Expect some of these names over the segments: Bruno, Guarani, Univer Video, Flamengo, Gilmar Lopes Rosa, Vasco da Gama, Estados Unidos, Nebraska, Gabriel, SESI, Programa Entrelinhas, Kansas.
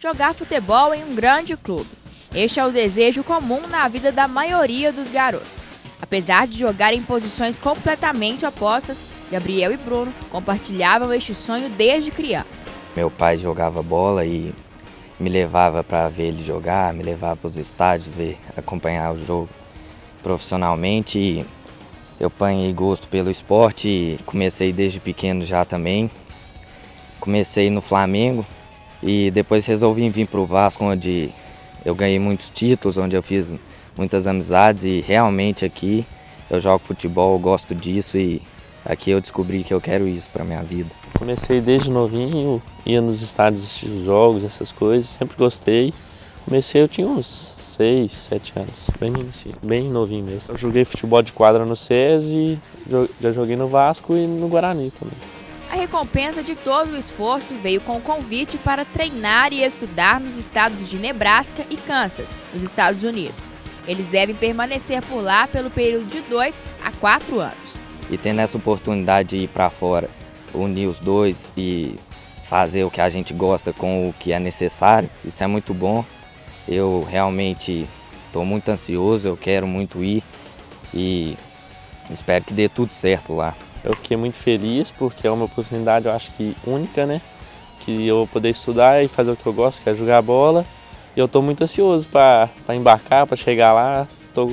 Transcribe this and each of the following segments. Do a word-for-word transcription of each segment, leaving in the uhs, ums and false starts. jogar futebol em um grande clube. Este é o desejo comum na vida da maioria dos garotos. Apesar de jogarem em posições completamente opostas, Gabriel e Bruno compartilhavam este sonho desde criança. Meu pai jogava bola e me levava para ver ele jogar, me levava para os estádios, ver, acompanhar o jogo profissionalmente. E eu apanhei gosto pelo esporte e comecei desde pequeno já também. Comecei no Flamengo e depois resolvi vir para o Vasco, onde eu ganhei muitos títulos, onde eu fiz muitas amizades e realmente aqui eu jogo futebol, eu gosto disso e aqui eu descobri que eu quero isso para minha vida. Comecei desde novinho, ia nos estádios assistir os jogos, essas coisas, sempre gostei. Comecei, eu tinha uns seis, sete anos, bem, bem novinho mesmo. Eu joguei futebol de quadra no SESI, já joguei no Vasco e no Guarani também. A recompensa de todo o esforço veio com o convite para treinar e estudar nos estados de Nebraska e Kansas, nos Estados Unidos. Eles devem permanecer por lá pelo período de dois a quatro anos. E tendo essa oportunidade de ir para fora, unir os dois e fazer o que a gente gosta com o que é necessário, isso é muito bom. Eu realmente estou muito ansioso, eu quero muito ir e espero que dê tudo certo lá. Eu fiquei muito feliz porque é uma oportunidade, eu acho que única, né? Que eu vou poder estudar e fazer o que eu gosto, que é jogar bola. E eu estou muito ansioso para embarcar, para chegar lá. Estou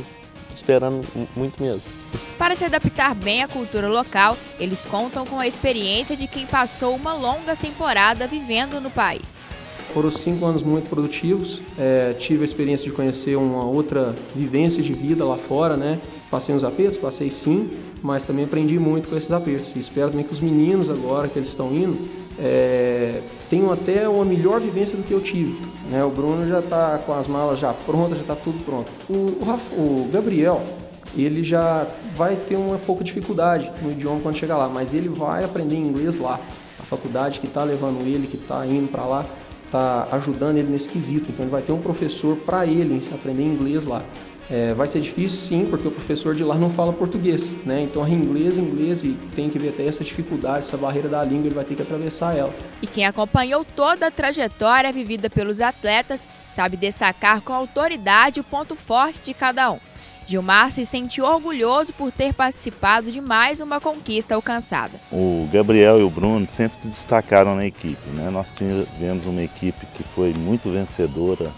esperando muito mesmo. Para se adaptar bem à cultura local, eles contam com a experiência de quem passou uma longa temporada vivendo no país. Foram cinco anos muito produtivos. É, tive a experiência de conhecer uma outra vivência de vida lá fora, né? Passei uns apertos, passei sim, mas também aprendi muito com esses apertos. E espero também que os meninos agora que eles estão indo é, tenham até uma melhor vivência do que eu tive. Né? O Bruno já está com as malas já prontas, já está tudo pronto. O, o, Rafa, o Gabriel, ele já vai ter uma pouca dificuldade no idioma quando chegar lá, mas ele vai aprender inglês lá. A faculdade que está levando ele, que está indo para lá, está ajudando ele nesse quesito. Então ele vai ter um professor para ele aprender inglês lá. É, vai ser difícil sim, porque o professor de lá não fala português, né? Então é inglês, inglês e tem que ver até essa dificuldade, essa barreira da língua, ele vai ter que atravessar ela. E quem acompanhou toda a trajetória vivida pelos atletas sabe destacar com autoridade o ponto forte de cada um. Gilmar se sentiu orgulhoso por ter participado de mais uma conquista alcançada. O Gabriel e o Bruno sempre se destacaram na equipe, né? Nós tivemos uma equipe que foi muito vencedora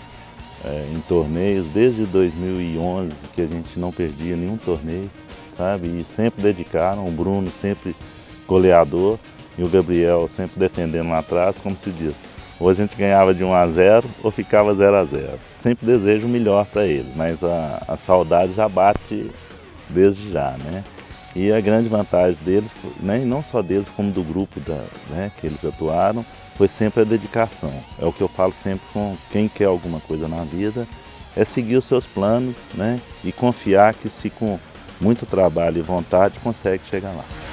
É, em torneios, desde dois mil e onze que a gente não perdia nenhum torneio, sabe? E sempre dedicaram, o Bruno sempre goleador e o Gabriel sempre defendendo lá atrás, como se diz. Ou a gente ganhava de um a zero ou ficava zero a zero. Sempre desejo o melhor para eles, mas a, a saudade já bate desde já, né? E a grande vantagem deles, né, e não só deles, como do grupo da, né, que eles atuaram, foi sempre a dedicação. É o que eu falo sempre com quem quer alguma coisa na vida, é seguir os seus planos, né, e confiar que se com muito trabalho e vontade consegue chegar lá.